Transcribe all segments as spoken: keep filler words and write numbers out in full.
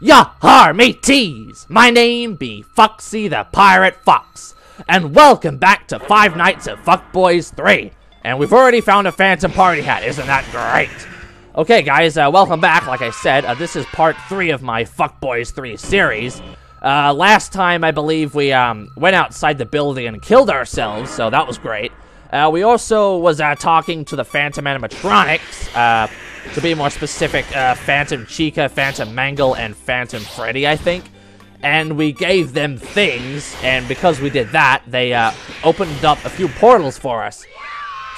Yah-har, mateys! My name be Foxy the Pirate Fox, and welcome back to Five Nights at Fuckboys three. And we've already found a Phantom Party Hat, isn't that great? Okay guys, uh, welcome back, like I said, uh, this is part three of my Fuckboys three series. Uh, last time, I believe, we um, went outside the building and killed ourselves, so that was great. Uh, we also was uh, talking to the Phantom animatronics, uh, to be more specific, uh, Phantom Chica, Phantom Mangle, and Phantom Freddy, I think. And we gave them things, and because we did that, they uh, opened up a few portals for us.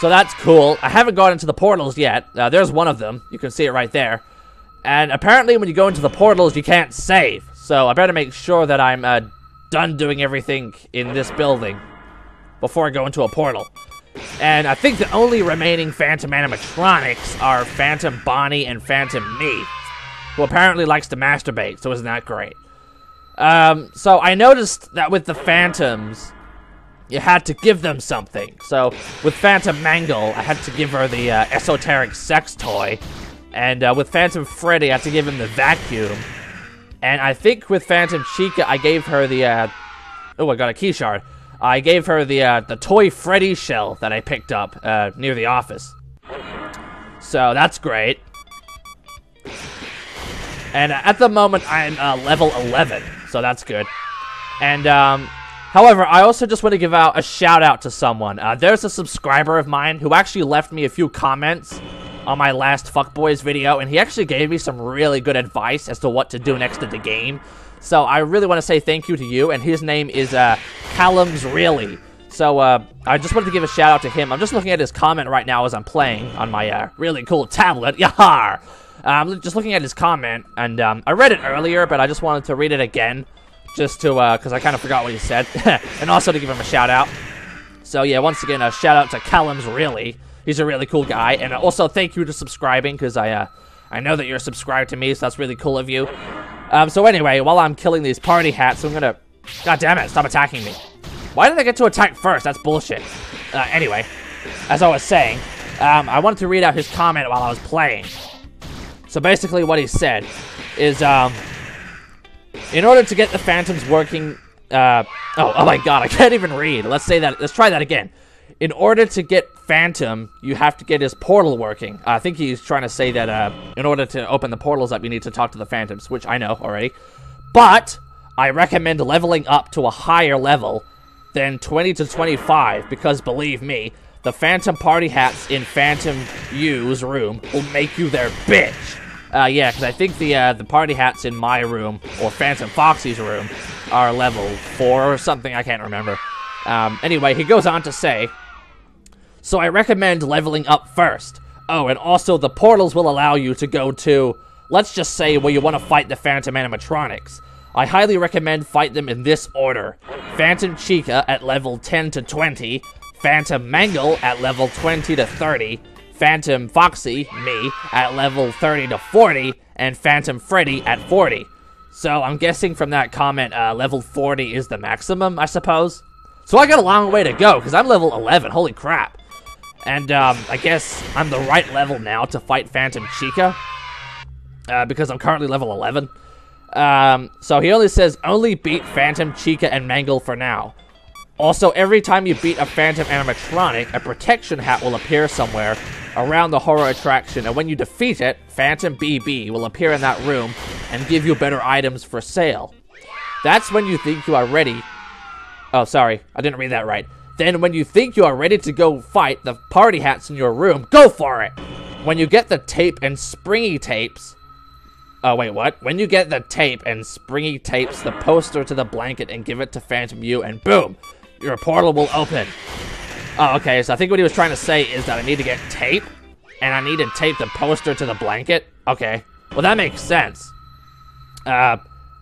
So that's cool. I haven't gone into the portals yet. Uh, there's one of them. You can see it right there. And apparently when you go into the portals, you can't save. So I better make sure that I'm uh, done doing everything in this building before I go into a portal. And I think the only remaining Phantom animatronics are Phantom Bonnie and Phantom Me, who apparently likes to masturbate, so isn't that great? Um, so I noticed that with the Phantoms, you had to give them something. So with Phantom Mangle, I had to give her the uh, esoteric sex toy. And uh, with Phantom Freddy, I had to give him the vacuum. And I think with Phantom Chica, I gave her the... Uh... Oh, I got a key shard. I gave her the uh, the toy Freddy shell that I picked up uh, near the office. So that's great. And uh, at the moment, I'm uh, level eleven, so that's good. And um, however, I also just want to give out a shout out to someone. Uh, there's a subscriber of mine who actually left me a few comments on my last Fuckboys video, and he actually gave me some really good advice as to what to do next in the game. So I really want to say thank you to you, and his name is uh, Callum'sReally. So uh, I just wanted to give a shout out to him. I'm just looking at his comment right now as I'm playing on my uh, really cool tablet. Yahar! I'm just looking at his comment, and um, I read it earlier, but I just wanted to read it again, just to uh, because I kind of forgot what he said, and also to give him a shout out. So yeah, once again, a shout out to Callum'sReally. He's a really cool guy, and also thank you to subscribing, because I uh, I know that you're subscribed to me, so that's really cool of you. Um, so anyway, while I'm killing these party hats, I'm gonna... God damn it, stop attacking me. Why did I get to attack first? That's bullshit. Uh, anyway, as I was saying, um, I wanted to read out his comment while I was playing. So basically what he said is, um... in order to get the Phantoms working, uh... Oh, oh my god, I can't even read. Let's say that... Let's try that again. In order to get Phantom, you have to get his portal working. I think he's trying to say that uh, in order to open the portals up, you need to talk to the Phantoms, which I know already. But I recommend leveling up to a higher level than twenty to twenty-five, because believe me, the Phantom Party Hats in Phantom U's room will make you their bitch. Uh, yeah, because I think the, uh, the Party Hats in my room, or Phantom Foxy's room, are level four or something, I can't remember. Um, anyway, he goes on to say... So I recommend leveling up first. Oh, and also the portals will allow you to go to, let's just say, where you want to fight the Phantom animatronics. I highly recommend fight them in this order. Phantom Chica at level ten to twenty, Phantom Mangle at level twenty to thirty, Phantom Foxy, me, at level thirty to forty, and Phantom Freddy at forty. So I'm guessing from that comment, uh, level forty is the maximum, I suppose? So I got a long way to go, because I'm level eleven, holy crap. And, um, I guess I'm the right level now to fight Phantom Chica, uh, because I'm currently level eleven. Um, so he only says, only beat Phantom Chica and Mangle for now. Also, every time you beat a Phantom animatronic, a protection hat will appear somewhere around the horror attraction, and when you defeat it, Phantom B B will appear in that room and give you better items for sale. That's when you think you are ready. Oh, sorry, I didn't read that right. Then when you think you are ready to go fight the party hats in your room, go for it! When you get the tape and springy tapes... Oh, wait, what? When you get the tape and springy tapes the poster to the blanket and give it to Phantom U, and boom! Your portal will open. Oh, okay, so I think what he was trying to say is that I need to get tape, and I need to tape the poster to the blanket. Okay, well that makes sense. Uh,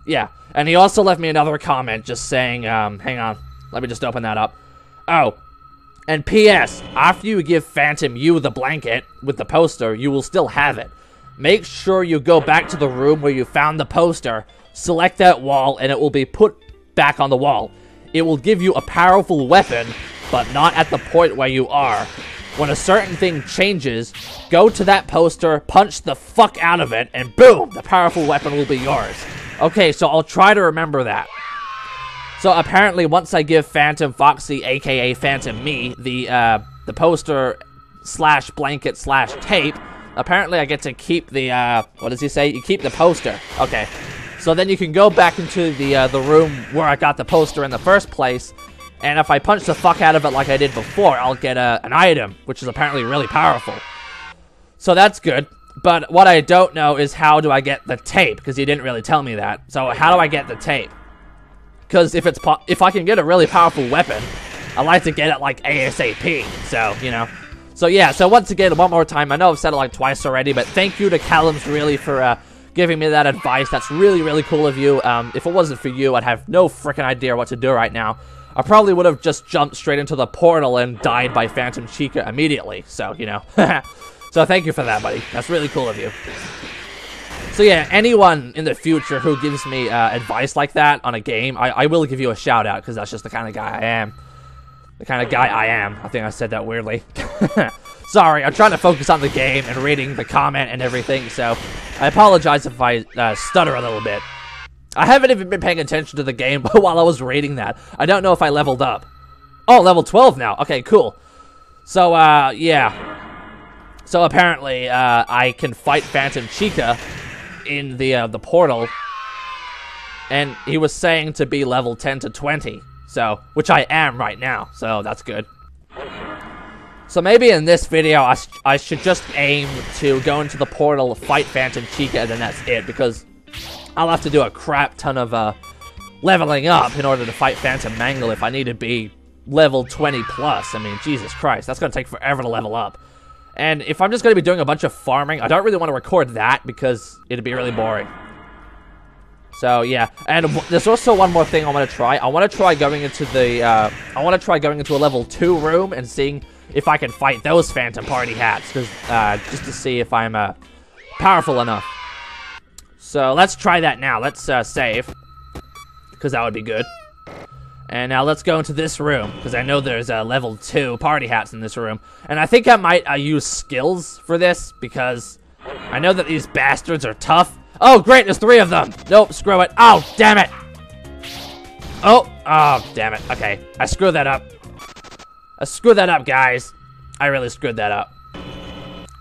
yeah. And he also left me another comment just saying, um, hang on, let me just open that up. Oh, and P S After you give Phantom U the blanket with the poster, you will still have it. Make sure you go back to the room where you found the poster, select that wall, and it will be put back on the wall. It will give you a powerful weapon, but not at the point where you are. When a certain thing changes, go to that poster, punch the fuck out of it, and boom, the powerful weapon will be yours. Okay, so I'll try to remember that. So apparently once I give Phantom Foxy, aka Phantom Me, the uh, the poster slash blanket slash tape, apparently I get to keep the, uh, what does he say? You keep the poster. Okay. So then you can go back into the uh, the room where I got the poster in the first place, and if I punch the fuck out of it like I did before, I'll get a, an item, which is apparently really powerful. So that's good. But what I don't know is how do I get the tape, because he didn't really tell me that. So how do I get the tape? Because if it's po if I can get a really powerful weapon, I like to get it like ASAP. So, you know. So yeah, so once again, one more time, I know I've said it like twice already, but thank you to Callum'sReally for uh, giving me that advice. That's really, really cool of you. Um, if it wasn't for you, I'd have no freaking idea what to do right now. I probably would have just jumped straight into the portal and died by Phantom Chica immediately. So, you know. So thank you for that, buddy. That's really cool of you. So yeah, anyone in the future who gives me uh, advice like that on a game, I, I will give you a shout out, because that's just the kind of guy I am. The kind of guy I am. I think I said that weirdly. Sorry, I'm trying to focus on the game and reading the comment and everything, so I apologize if I uh, stutter a little bit. I haven't even been paying attention to the game but while I was reading that. I don't know if I leveled up. Oh, level twelve now. Okay, cool. So, uh, yeah. So apparently, uh, I can fight Phantom Chica in the uh, the portal, and he was saying to be level ten to twenty, so which I am right now, so that's good. So maybe in this video I, sh I should just aim to go into the portal, fight Phantom Chica, and then that's it, because I'll have to do a crap ton of uh, leveling up in order to fight Phantom Mangle if I need to be level twenty plus. I mean, Jesus Christ, that's gonna take forever to level up. And if I'm just going to be doing a bunch of farming, I don't really want to record that because it'd be really boring. So yeah, and w there's also one more thing I want to try. I want to try going into the, uh, I want to try going into a level two room and seeing if I can fight those Phantom Party Hats, cause, uh, just to see if I'm uh, powerful enough. So let's try that now. Let's uh, save, because that would be good. And now let's go into this room, because I know there's a uh, level two party hats in this room. And I think I might uh, use skills for this, because I know that these bastards are tough. Oh, great, there's three of them. Nope, screw it. Oh, damn it. Oh, oh, damn it. Okay, I screwed that up. I screwed that up, guys. I really screwed that up.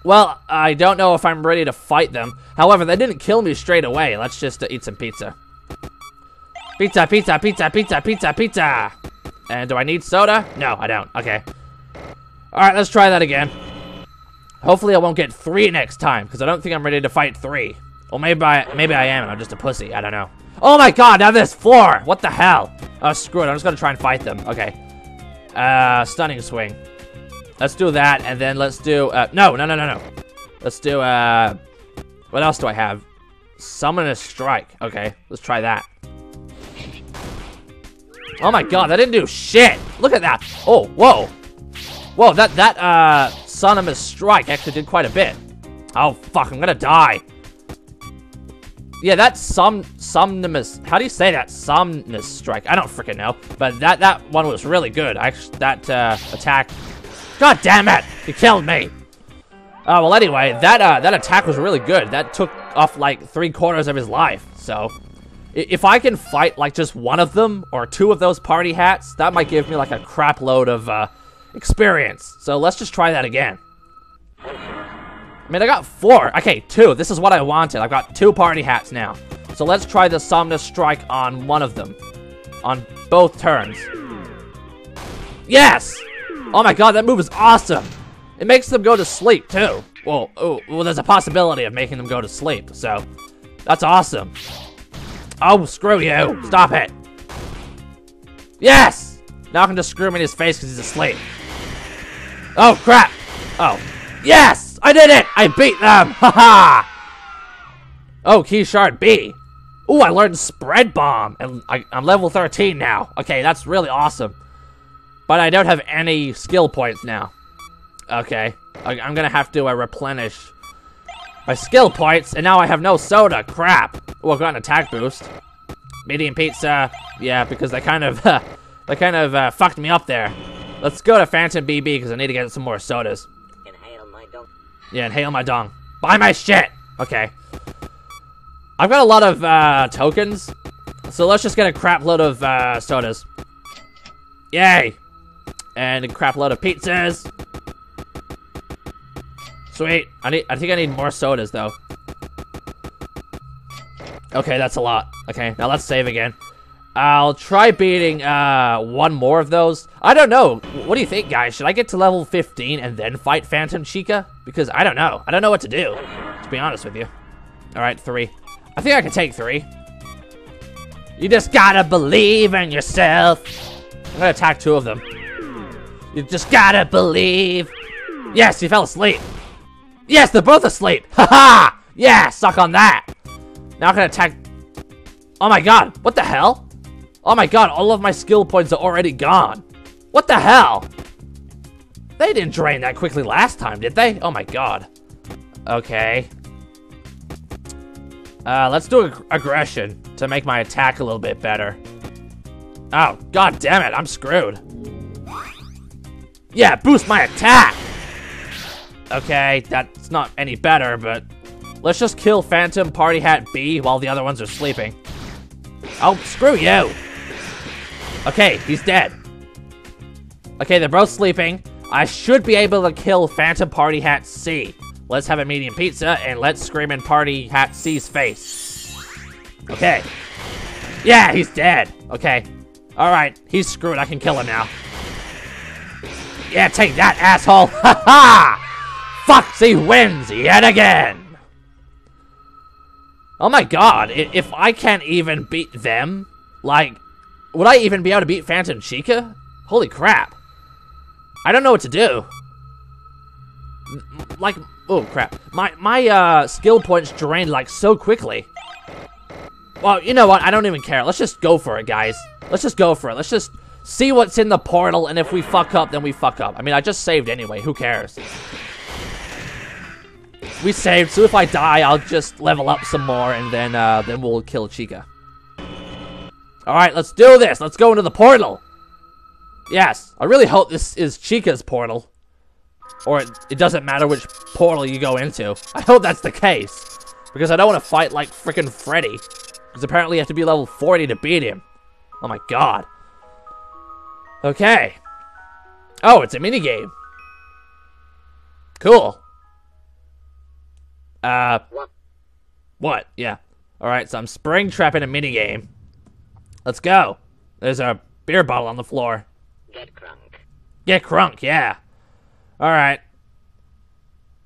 Well, I don't know if I'm ready to fight them. However, they didn't kill me straight away. Let's just uh, eat some pizza. Pizza, pizza, pizza, pizza, pizza, pizza! And do I need soda? No, I don't. Okay. Alright, let's try that again. Hopefully I won't get three next time, because I don't think I'm ready to fight three. Or maybe I, maybe I am, and I'm just a pussy. I don't know. Oh my god, now this floor! What the hell? Oh, screw it. I'm just gonna try and fight them. Okay. Uh, stunning swing. Let's do that, and then let's do... Uh, no, no, no, no, no. Let's do, uh... what else do I have? Somnus Strike. Okay, let's try that. Oh my god, that didn't do shit! Look at that! Oh, whoa! Whoa, that, that, uh, Somnus Strike actually did quite a bit. Oh, fuck, I'm gonna die. Yeah, that's some, Somnus, how do you say that? Somnus Strike, I don't freaking know. But that, that one was really good. I, that, uh, attack. God damn it! You killed me! Oh, uh, well, anyway, that, uh, that attack was really good. That took off, like, three quarters of his life, so... If I can fight, like, just one of them, or two of those party hats, that might give me, like, a crap load of, uh, experience. So let's just try that again. I mean, I got four. Okay, two. This is what I wanted. I've got two party hats now. So let's try the Somnus Strike on one of them. On both turns. Yes! Oh my god, that move is awesome! It makes them go to sleep, too. Well, oh, well, there's a possibility of making them go to sleep, so... That's awesome. Oh, screw you. Stop it. Yes! Now I can just screw him in his face because he's asleep. Oh, crap. Oh. Yes! I did it! I beat them! Haha! Oh, key shard B. Ooh, I learned Spread Bomb. And I, I'm level thirteen now. Okay, that's really awesome. But I don't have any skill points now. Okay. I, I'm gonna have to uh, replenish my skill points, and now I have no soda. Crap. Oh, I got an attack boost. Medium pizza. Yeah, because they kind of, uh, they kind of uh, fucked me up there. Let's go to Phantom B B because I need to get some more sodas. Inhale my dong. Yeah, inhale my dong. Buy my shit. Okay. I've got a lot of uh, tokens, so let's just get a crap load of uh, sodas. Yay! And a crap load of pizzas. Sweet. I need. I think I need more sodas though. Okay, that's a lot. Okay, now let's save again. I'll try beating uh, one more of those. I don't know. What do you think, guys? Should I get to level fifteen and then fight Phantom Chica? Because I don't know. I don't know what to do, to be honest with you. All right, three. I think I can take three. You just gotta believe in yourself. I'm gonna attack two of them. You just gotta believe. Yes, he fell asleep. Yes, they're both asleep. Ha ha! Yeah, suck on that. Now I can attack. Oh my god, what the hell? Oh my god, all of my skill points are already gone. What the hell? They didn't drain that quickly last time, did they? Oh my god. Okay. Uh, let's do ag- aggression to make my attack a little bit better. Oh, god damn it, I'm screwed. Yeah, boost my attack! Okay, that's not any better, but... Let's just kill Phantom Party Hat B while the other ones are sleeping. Oh, screw you! Okay, he's dead. Okay, they're both sleeping. I should be able to kill Phantom Party Hat C. Let's have a medium pizza and let's scream in Party Hat C's face. Okay. Yeah, he's dead. Okay. Alright, he's screwed. I can kill him now. Yeah, take that, asshole! Ha ha! Foxy wins yet again! Oh my god, if I can't even beat them, like... Would I even be able to beat Phantom Chica? Holy crap. I don't know what to do. Like, oh crap. My, my uh, skill points drained like so quickly. Well, you know what? I don't even care. Let's just go for it, guys. Let's just go for it. Let's just see what's in the portal, and if we fuck up, then we fuck up. I mean, I just saved anyway. Who cares? We saved, so if I die, I'll just level up some more, and then uh, then we'll kill Chica. Alright, let's do this. Let's go into the portal. Yes, I really hope this is Chica's portal. Or it, it doesn't matter which portal you go into. I hope that's the case. Because I don't want to fight like frickin' Freddy. Because apparently you have to be level forty to beat him. Oh my god. Okay. Oh, it's a minigame. Cool. Uh, what? Yeah. Alright, so I'm spring trapping a minigame. Let's go. There's a beer bottle on the floor. Get crunk. Get crunk, yeah. Alright.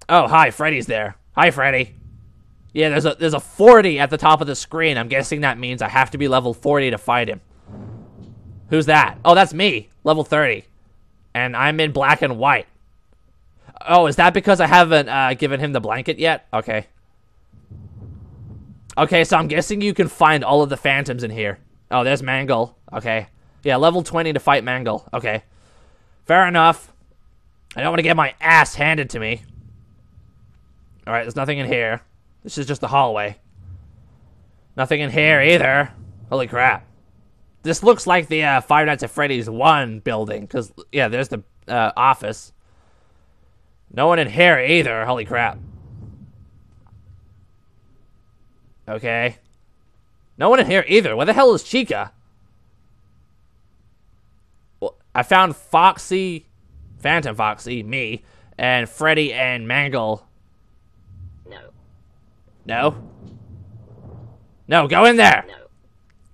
Oh, hi, Freddy's there. Hi, Freddy. Yeah, there's a there's a forty at the top of the screen. I'm guessing that means I have to be level forty to fight him. Who's that? Oh, that's me, level thirty. And I'm in black and white. Oh, is that because I haven't uh, given him the blanket yet? Okay. Okay, so I'm guessing you can find all of the phantoms in here. Oh, there's Mangle. Okay. Yeah, level twenty to fight Mangle. Okay. Fair enough. I don't want to get my ass handed to me. Alright, there's nothing in here. This is just the hallway. Nothing in here either. Holy crap. This looks like the uh, Five Nights at Freddy's one building. Because, yeah, there's the uh, office. No one in here either. Holy crap. Okay. No one in here either. Where the hell is Chica? Well, I found Foxy, Phantom Foxy, me, and Freddy and Mangle. No. No? No, go in there! No.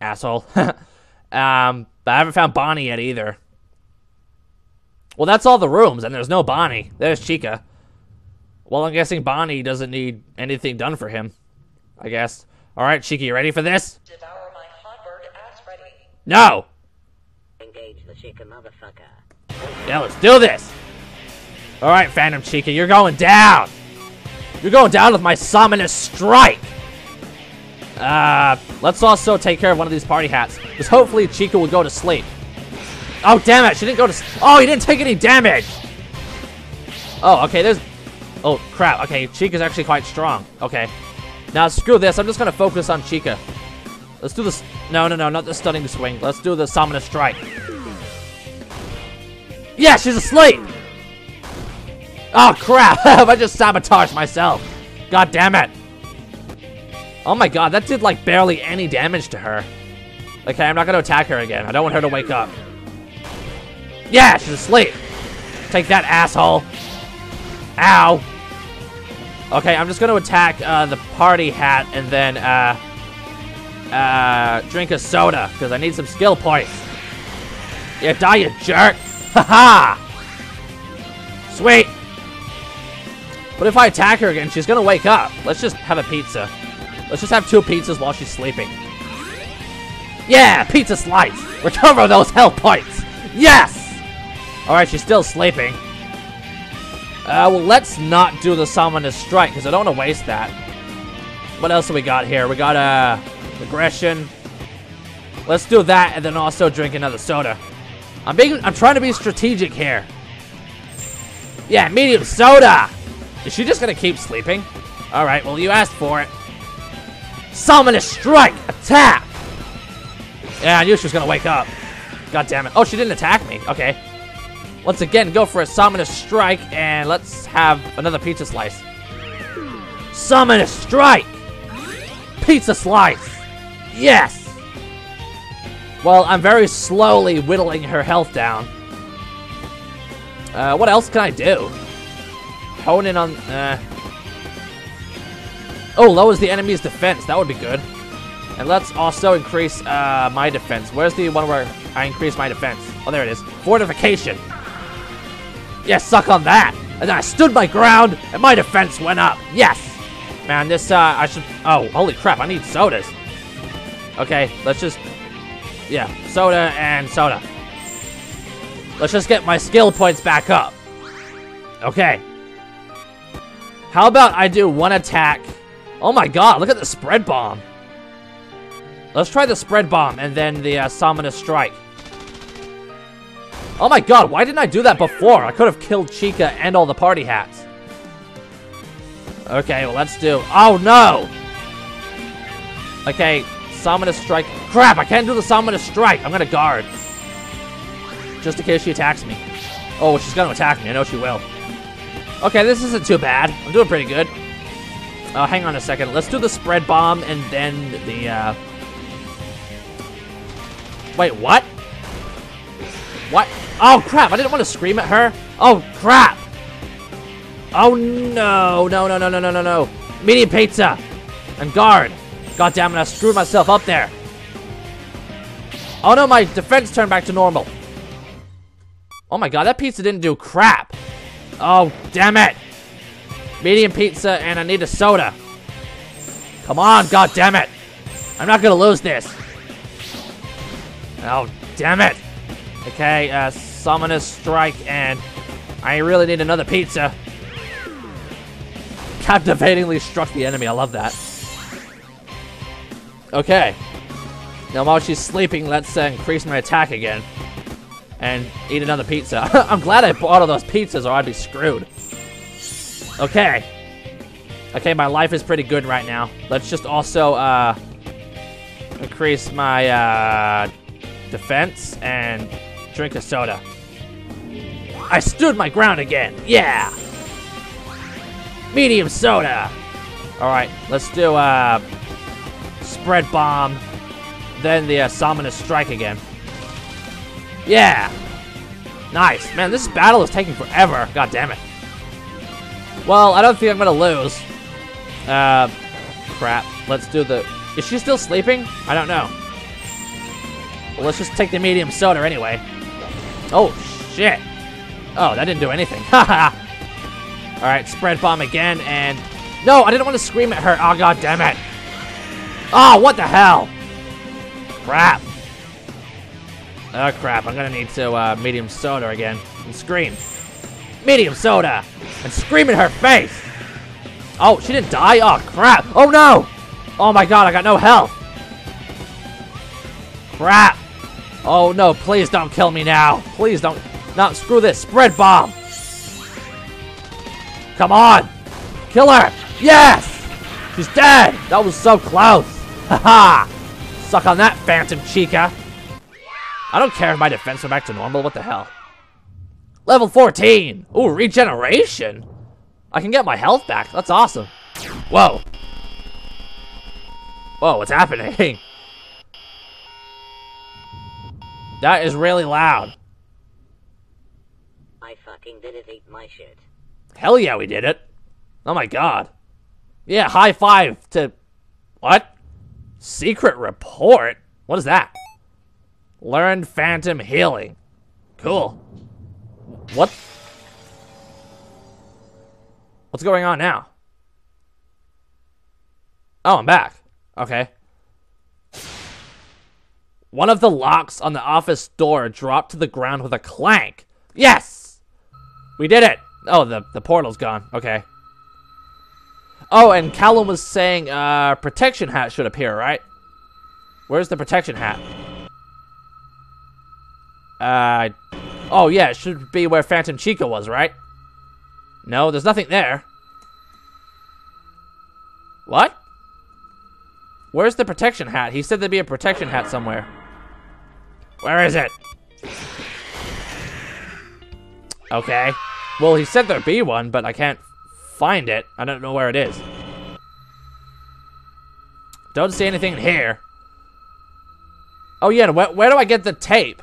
Asshole. um, but I haven't found Bonnie yet either. Well, that's all the rooms, and there's no Bonnie. There's Chica. Well, I'm guessing Bonnie doesn't need anything done for him, I guess. All right, Chica, you ready for this? Devour my hot bird ass, Freddy. No! Engage the Chica motherfucker. Yeah, let's do this! All right, Phantom Chica, you're going down! You're going down with my Somnus Strike! Uh, let's also take care of one of these party hats, because hopefully Chica will go to sleep. Oh, damn it! She didn't go to. Oh, he didn't take any damage! Oh, okay, there's. Oh, crap. Okay, Chica's actually quite strong. Okay. Now, screw this. I'm just gonna focus on Chica. Let's do this. No, no, no, not the stunning swing. Let's do the Somnus Strike. Yeah, she's asleep! Oh, crap! I just sabotaged myself. God damn it. Oh my god, that did like barely any damage to her. Okay, I'm not gonna attack her again. I don't want her to wake up. Yeah, she's asleep. Take that, asshole. Ow. Okay, I'm just gonna attack uh, the party hat and then uh, uh, drink a soda because I need some skill points. Yeah, die, you jerk. Haha. Sweet. But if I attack her again, she's gonna wake up. Let's just have a pizza. Let's just have two pizzas while she's sleeping. Yeah, pizza slice. Recover those health points. Yes. All right, she's still sleeping. Uh, well, let's not do the Somnus Strike because I don't want to waste that. What else do we got here? We got uh, aggression. Let's do that and then also drink another soda. I'm being, I'm trying to be strategic here. Yeah, medium soda. Is she just gonna keep sleeping? All right. Well, you asked for it. Somnus Strike, attack. Yeah, I knew she was gonna wake up. God damn it! Oh, she didn't attack me. Okay. Once again, go for a Somnus Strike, and let's have another pizza slice. Somnus Strike! Pizza slice! Yes! Well, I'm very slowly whittling her health down. Uh, what else can I do? Hone in on... Uh... Oh, lowers the enemy's defense. That would be good. And let's also increase uh, my defense. Where's the one where I increase my defense? Oh, there it is. Fortification! Yes, suck on that. And then I stood my ground, and my defense went up. Yes. Man, this, uh, I should, oh, holy crap, I need sodas. Okay, let's just, yeah, soda and soda. Let's just get my skill points back up. Okay. How about I do one attack? Oh my god, look at the spread bomb. Let's try the spread bomb and then the uh, Somnus Strike. Oh my god, why didn't I do that before? I could have killed Chica and all the party hats. Okay, well, let's do... Oh, no! Okay, Somnus Strike. Crap, I can't do the Somnus Strike. I'm gonna guard. Just in case she attacks me. Oh, she's gonna attack me. I know she will. Okay, this isn't too bad. I'm doing pretty good. Uh, hang on a second. Let's do the spread bomb and then the... Uh... Wait, what? What? Oh, crap. I didn't want to scream at her. Oh, crap. Oh, no. No, no, no, no, no, no, no. Medium pizza. And guard. God damn it. I screwed myself up there. Oh, no. My defense turned back to normal. Oh, my God. That pizza didn't do crap. Oh, damn it. Medium pizza and I need a soda. Come on. God damn it. I'm not going to lose this. Oh, damn it. Okay, uh, Somnus Strike, and I really need another pizza. Captivatingly struck the enemy. I love that. Okay. Now, while she's sleeping, let's uh, increase my attack again. And eat another pizza. I'm glad I bought all those pizzas, or I'd be screwed. Okay. Okay, my life is pretty good right now. Let's just also, uh, increase my, uh, defense, and... drink a soda. I stood my ground again. Yeah. Medium soda. All right, let's do uh, spread bomb, then the uh, Somnus Strike again. Yeah. Nice, man. This battle is taking forever. God damn it. Well, I don't think I'm gonna lose. Uh, crap. Let's do the. Is she still sleeping? I don't know. Well, let's just take the medium soda anyway. Oh, shit. Oh, that didn't do anything. Haha. All right, spread bomb again, and... No, I didn't want to scream at her. Oh, god damn it. Oh, what the hell? Crap. Oh, crap. I'm going to need to uh, medium soda again and scream. Medium soda and scream in her face. Oh, she didn't die? Oh, crap. Oh, no. Oh, my god. I got no health. Crap. Oh, no, please don't kill me now. Please don't. No, screw this. Spread bomb. Come on. Kill her. Yes. She's dead. That was so close. Haha. Suck on that, Phantom Chica. I don't care if my defense went back to normal. What the hell? Level fourteen. Ooh, regeneration. I can get my health back. That's awesome. Whoa. Whoa, what's happening? That is really loud. I fucking did it, ate my shit. Hell yeah, we did it. Oh my god. Yeah, high five to... What? Secret report? What is that? Learned phantom healing. Cool. What? What's going on now? Oh, I'm back. Okay. One of the locks on the office door dropped to the ground with a clank. Yes! We did it! Oh, the, the portal's gone. Okay. Oh, and Callum was saying uh, protection hat should appear, right? Where's the protection hat? Uh, oh, yeah, it should be where Phantom Chica was, right? No, there's nothing there. What? Where's the protection hat? He said there'd be a protection hat somewhere. Where is it? Okay. Well, he said there'd be one, but I can't find it. I don't know where it is. Don't see anything here. Oh, yeah, where, where do I get the tape?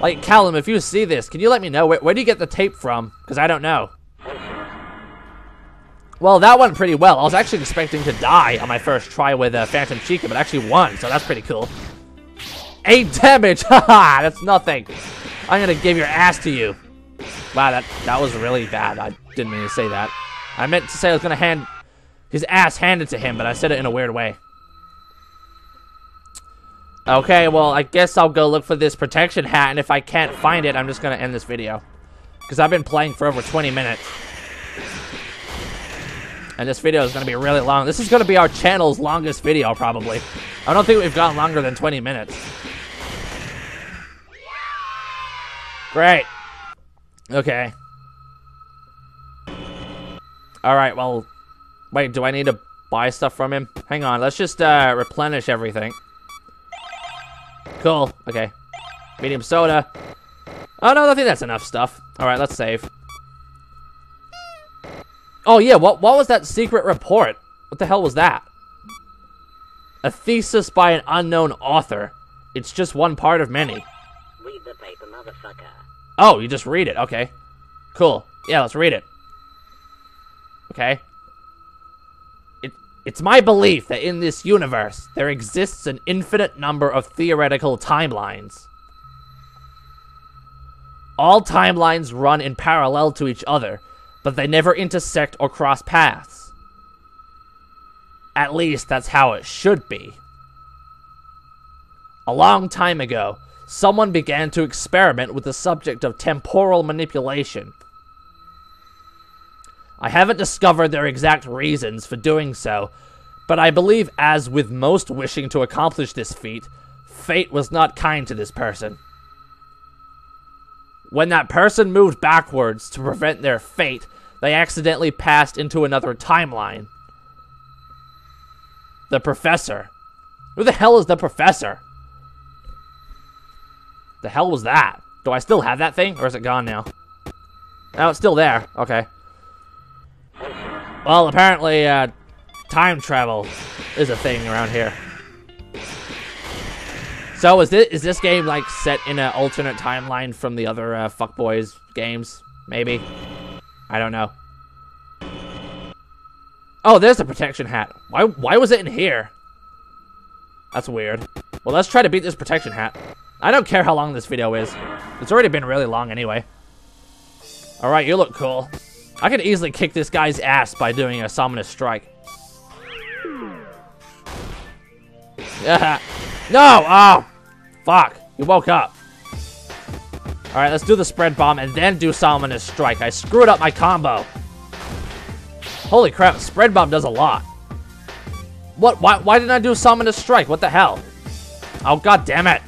Like, Callum, if you see this, can you let me know? Where, where do you get the tape from? Because I don't know. Well, that went pretty well. I was actually expecting to die on my first try with uh, Phantom Chica, but I actually won, so that's pretty cool. Eight damage! Haha, that's nothing. I'm gonna give your ass to you. Wow, that, that was really bad. I didn't mean to say that. I meant to say I was gonna hand his ass handed to him, but I said it in a weird way. Okay, well, I guess I'll go look for this protection hat, and if I can't find it, I'm just gonna end this video. Because I've been playing for over twenty minutes. And this video is gonna be really long. This is gonna be our channel's longest video, probably. I don't think we've gone longer than twenty minutes. Great. Okay. Alright, well... Wait, do I need to buy stuff from him? Hang on, let's just uh, replenish everything. Cool. Okay. Medium soda. Oh, no, I think that's enough stuff. All right, let's save. Oh, yeah. What, what was that secret report? What the hell was that? A thesis by an unknown author. It's just one part of many. Read the paper, motherfucker. Oh, you just read it. Okay. Cool. Yeah, let's read it. Okay. It's my belief that in this universe, there exists an infinite number of theoretical timelines. All timelines run in parallel to each other, but they never intersect or cross paths. At least that's how it should be. A long time ago, someone began to experiment with the subject of temporal manipulation. I haven't discovered their exact reasons for doing so, but I believe, as with most wishing to accomplish this feat, fate was not kind to this person. When that person moved backwards to prevent their fate, they accidentally passed into another timeline. The professor. Who the hell is the professor? The hell was that? Do I still have that thing, or is it gone now? No, it's still there. Okay. Well, apparently, uh, time travel is a thing around here. So, is this, is this game, like, set in an alternate timeline from the other uh, Fuckboys games? Maybe? I don't know. Oh, there's the protection hat. Why, why was it in here? That's weird. Well, let's try to beat this protection hat. I don't care how long this video is. It's already been really long anyway. Alright, you look cool. I could easily kick this guy's ass by doing a Somnus Strike. Yeah. No! Oh! Fuck. You woke up. Alright, let's do the Spread Bomb and then do Somnus Strike. I screwed up my combo. Holy crap, Spread Bomb does a lot. What? Why, why didn't I do Somnus Strike? What the hell? Oh, god damn it.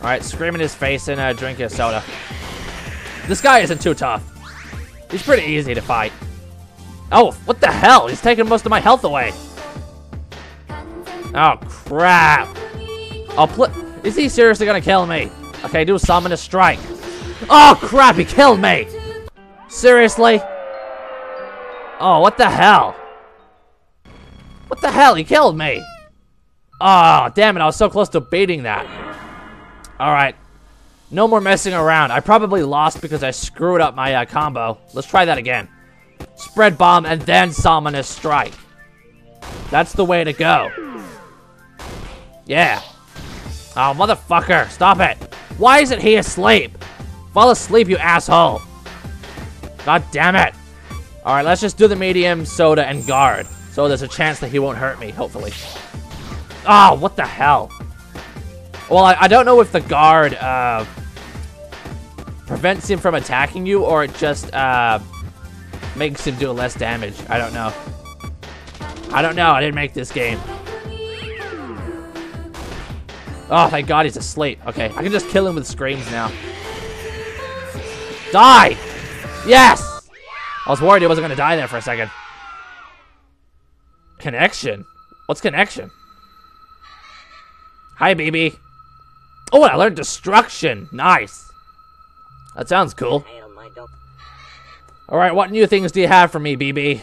Alright, scream in his face and uh, drink his soda. This guy isn't too tough. He's pretty easy to fight. Oh, what the hell? He's taking most of my health away. Oh, crap. I'll pl- Is he seriously gonna kill me? Okay, do Somnus Strike. Oh, crap, he killed me. Seriously? Oh, what the hell? What the hell? He killed me! Ah, oh, damn it. I was so close to baiting that. Alright. No more messing around. I probably lost because I screwed up my uh, combo. Let's try that again. Spread Bomb and then Somnus Strike. That's the way to go. Yeah. Oh, motherfucker. Stop it. Why isn't he asleep? Fall asleep, you asshole. God damn it. Alright, let's just do the medium, soda, and guard. So there's a chance that he won't hurt me, hopefully. Oh, what the hell? Well, I, I don't know if the guard uh, prevents him from attacking you or it just uh, makes him do less damage. I don't know. I don't know. I didn't make this game. Oh, thank God he's asleep. Okay, I can just kill him with screams now. Die! Yes! I was worried he wasn't going to die there for a second. Connection? What's connection? Hi, B B. Oh, I learned destruction. Nice. That sounds cool. Alright, what new things do you have for me, B B?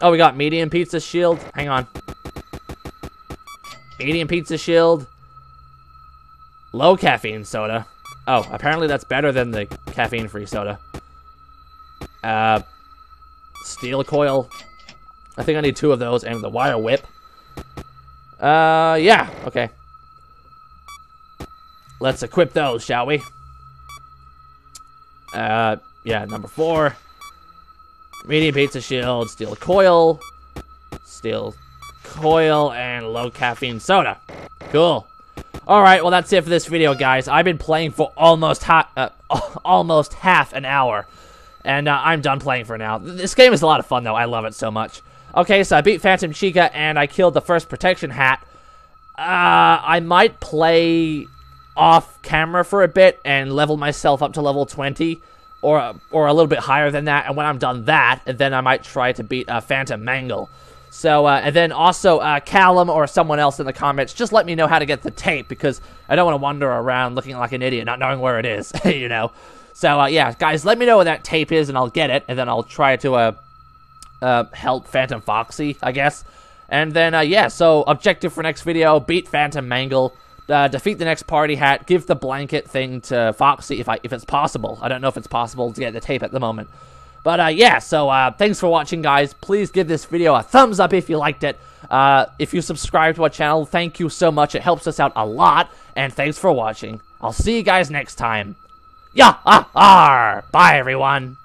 Oh, we got medium pizza shield. Hang on. Medium pizza shield. Low caffeine soda. Oh, apparently that's better than the caffeine-free soda. Uh, steel coil. I think I need two of those and the wire whip. Uh, yeah. Okay. Let's equip those, shall we? Uh, yeah, number four. Medium pizza shield, steel coil, steel coil, and low caffeine soda. Cool. Alright, well that's it for this video, guys. I've been playing for almost, ha uh, almost half an hour. And uh, I'm done playing for now. This game is a lot of fun, though. I love it so much. Okay, so I beat Phantom Chica, and I killed the first protection hat. Uh, I might play off-camera for a bit and level myself up to level twenty, or or a little bit higher than that. And when I'm done that, then I might try to beat uh, Phantom Mangle. So, uh, and then also, uh, Callum or someone else in the comments, just let me know how to get the tape, because I don't want to wander around looking like an idiot, not knowing where it is, you know? So, uh, yeah, guys, let me know where that tape is, and I'll get it, and then I'll try to, uh... Uh, help Phantom Foxy, I guess. And then, uh, yeah, so objective for next video, beat Phantom Mangle, uh, defeat the next party hat, give the blanket thing to Foxy if I if it's possible. I don't know if it's possible to get the tape at the moment. But, uh, yeah, so uh, thanks for watching, guys. Please give this video a thumbs up if you liked it. Uh, if you subscribe to our channel, thank you so much. It helps us out a lot. And thanks for watching. I'll see you guys next time. Yeah, ah, ah, bye, everyone.